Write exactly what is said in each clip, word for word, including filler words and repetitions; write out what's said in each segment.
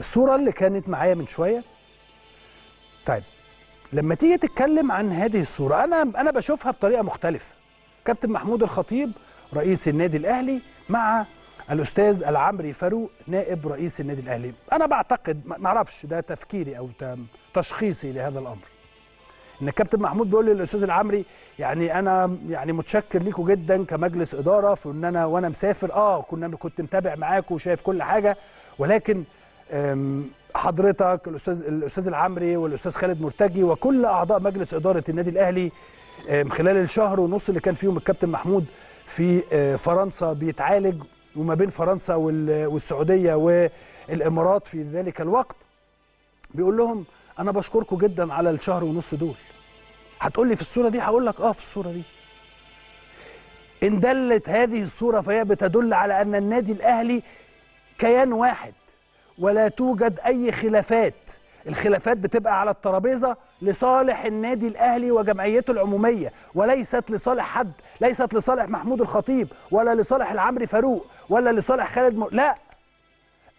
الصورة اللي كانت معايا من شوية. طيب لما تيجي تتكلم عن هذه الصورة، أنا أنا بشوفها بطريقة مختلفة. كابتن محمود الخطيب رئيس النادي الأهلي مع الأستاذ العمري فاروق نائب رئيس النادي الأهلي، أنا بعتقد، ما أعرفش، ده تفكيري أو تشخيصي لهذا الأمر، إن الكابتن محمود بيقول للأستاذ العمري يعني أنا يعني متشكر ليكوا جدا كمجلس إدارة في إن أنا وأنا مسافر أه كنا كنت متابع معاكوا وشايف كل حاجة، ولكن حضرتك الأستاذ الأستاذ العمري والأستاذ خالد مرتجي وكل أعضاء مجلس إدارة النادي الأهلي خلال الشهر ونص اللي كان فيهم الكابتن محمود في فرنسا بيتعالج، وما بين فرنسا والسعودية والإمارات في ذلك الوقت، بيقول لهم أنا بشكركم جدا على الشهر ونص دول. هتقول لي في الصورة دي؟ هقول لك آه في الصورة دي. إن دلت هذه الصورة فهي بتدل على أن النادي الأهلي كيان واحد ولا توجد أي خلافات، الخلافات بتبقى على الترابيزة لصالح النادي الأهلي وجمعيته العمومية، وليست لصالح حد، ليست لصالح محمود الخطيب ولا لصالح العمري فاروق ولا لصالح خالد م... لا،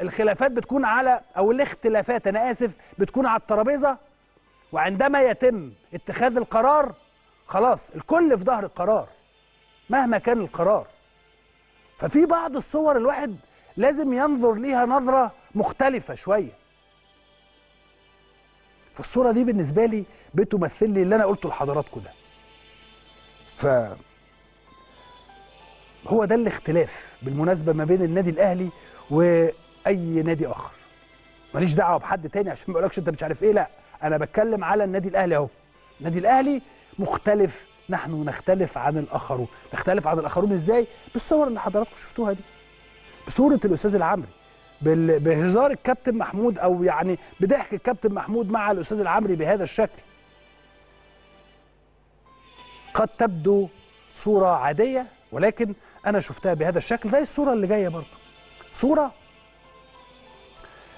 الخلافات بتكون على، أو الاختلافات أنا آسف، بتكون على الترابيزة، وعندما يتم اتخاذ القرار خلاص الكل في ظهر القرار مهما كان القرار. ففي بعض الصور الواحد لازم ينظر ليها نظرة مختلفة شوية. فالصورة دي بالنسبة لي بتمثل لي اللي أنا قلته لحضراتكم ده. ف هو ده الاختلاف بالمناسبة ما بين النادي الأهلي وأي نادي آخر. ماليش دعوة بحد تاني عشان ما أقولكش أنت مش عارف إيه، لا، أنا بتكلم على النادي الأهلي أهو. النادي الأهلي مختلف، نحن نختلف عن الآخرون، نختلف عن الآخرون إزاي؟ بالصور اللي حضراتكم شفتوها دي. بصورة الأستاذ العمري، بهزار الكابتن محمود، او يعني بضحك الكابتن محمود مع الاستاذ العمري بهذا الشكل. قد تبدو صوره عاديه ولكن انا شفتها بهذا الشكل. ده الصوره اللي جايه برضه صوره،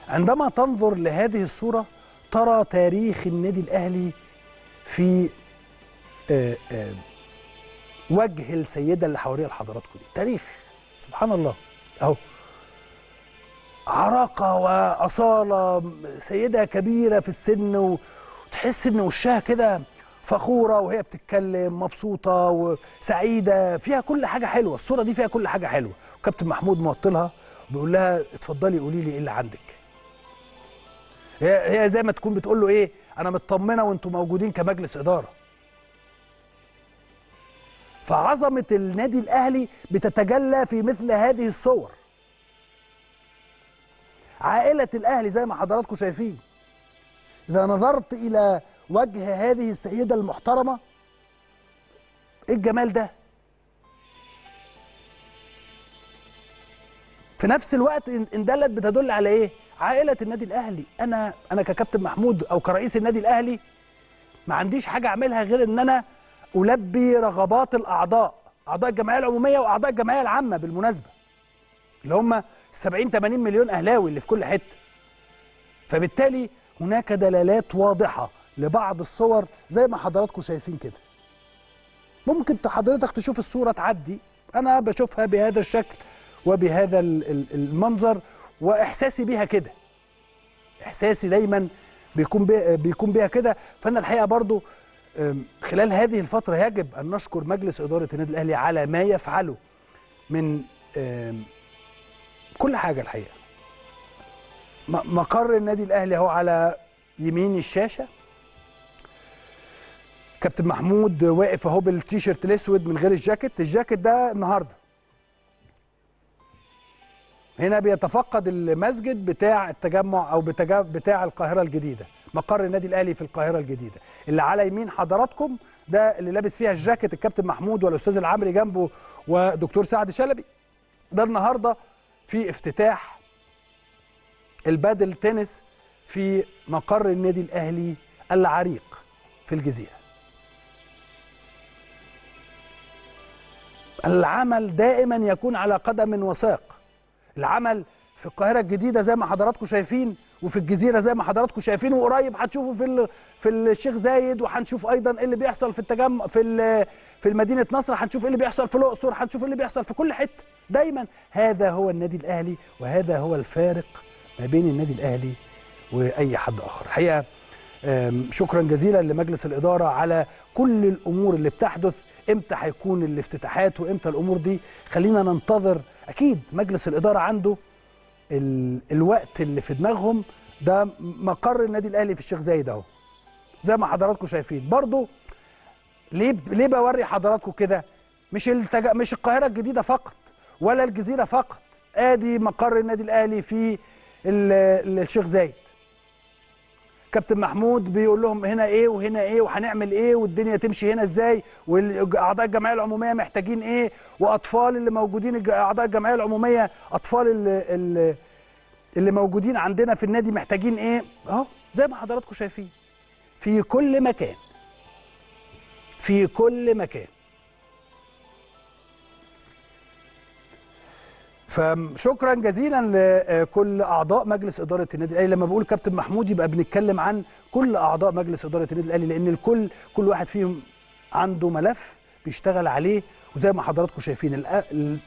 عندما تنظر لهذه الصوره ترى تاريخ النادي الاهلي في آآ آآ وجه السيده اللي حواليها لحضراتكم دي. تاريخ سبحان الله اهو، عراقة وأصالة، سيدة كبيرة في السن وتحس إن وشها كده فخورة وهي بتتكلم، مبسوطة وسعيدة، فيها كل حاجة حلوة، الصورة دي فيها كل حاجة حلوة. وكابتن محمود موطلها وبيقول لها اتفضلي قولي لي إيه اللي عندك. هي هي زي ما تكون بتقول له إيه، أنا مطمنة وأنتم موجودين كمجلس إدارة. فعظمة النادي الأهلي بتتجلى في مثل هذه الصور. عائلة الأهلي زي ما حضراتكم شايفين، إذا نظرت إلى وجه هذه السيدة المحترمة، إيه الجمال ده؟ في نفس الوقت إن دلت بتدل على إيه؟ عائلة النادي الأهلي. أنا أنا ككابتن محمود أو كرئيس النادي الأهلي ما عنديش حاجة أعملها غير إن أنا ألبي رغبات الأعضاء، أعضاء الجمعية العمومية وأعضاء الجمعية العامة بالمناسبة، اللي هم سبعين تمانين مليون أهلاوي اللي في كل حتة. فبالتالي هناك دلالات واضحة لبعض الصور زي ما حضراتكم شايفين كده. ممكن حضرتك تشوف الصورة تعدي، أنا بشوفها بهذا الشكل وبهذا المنظر وإحساسي بيها كده، إحساسي دايما بيكون بيكون بيها كده. فأنا الحقيقة برضو خلال هذه الفترة يجب أن نشكر مجلس إدارة النادي الأهلي على ما يفعله من كل حاجة. الحقيقة مقر النادي الأهلي هو على يمين الشاشة، كابتن محمود واقف اهو بالتيشيرت الأسود من غير الجاكيت، الجاكيت ده النهاردة هنا بيتفقد المسجد بتاع التجمع أو بتاع القاهرة الجديدة، مقر النادي الأهلي في القاهرة الجديدة. اللي على يمين حضراتكم ده اللي لابس فيها الجاكيت الكابتن محمود والأستاذ العمري جنبه ودكتور سعد شلبي، ده النهاردة في افتتاح البادل تنس في مقر النادي الأهلي العريق في الجزيرة. العمل دائما يكون على قدم وساق، العمل في القاهرة الجديدة زي ما حضراتكم شايفين، وفي الجزيرة زي ما حضراتكم شايفين، وقريب هتشوفوا في في الشيخ زايد، وهنشوف أيضا إيه اللي بيحصل في التجمع في في مدينة نصر، هنشوف إيه اللي بيحصل في الأقصر، هنشوف إيه اللي بيحصل في كل حتة. دايما هذا هو النادي الأهلي وهذا هو الفارق ما بين النادي الأهلي وأي حد آخر. حقيقة شكرا جزيلا لمجلس الإدارة على كل الأمور اللي بتحدث. إمتى هيكون الافتتاحات وإمتى الأمور دي؟ خلينا ننتظر. أكيد مجلس الإدارة عنده ال... الوقت اللي في دماغهم. ده مقر النادي الأهلي في الشيخ زايد أهو زي ما حضراتكم شايفين. برضه ليه ليه بوري حضراتكم كده؟ مش التج... مش القاهرة الجديدة فقط ولا الجزيرة فقط. آدي مقر النادي الأهلي في ال... الشيخ زايد. كابتن محمود بيقول لهم هنا ايه وهنا ايه وهنعمل ايه والدنيا تمشي هنا ازاي واعضاء الجمعيه العموميه محتاجين ايه واطفال اللي موجودين اعضاء الجمعيه العموميه اطفال اللي, اللي موجودين عندنا في النادي محتاجين ايه. اهو زي ما حضراتكم شايفين في كل مكان في كل مكان. فشكرا جزيلا لكل اعضاء مجلس اداره النادي الاهلي. لما بقول كابتن محمود يبقى بنتكلم عن كل اعضاء مجلس اداره النادي الاهلي، لان الكل كل واحد فيهم عنده ملف بيشتغل عليه. وزي ما حضراتكم شايفين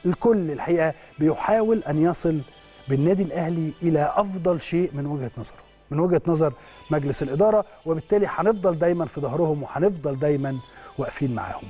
الكل الحقيقه بيحاول ان يصل بالنادي الاهلي الى افضل شيء من وجهه نظره، من وجهه نظر مجلس الاداره، وبالتالي هنفضل دايما في ظهرهم وهنفضل دايما واقفين معاهم.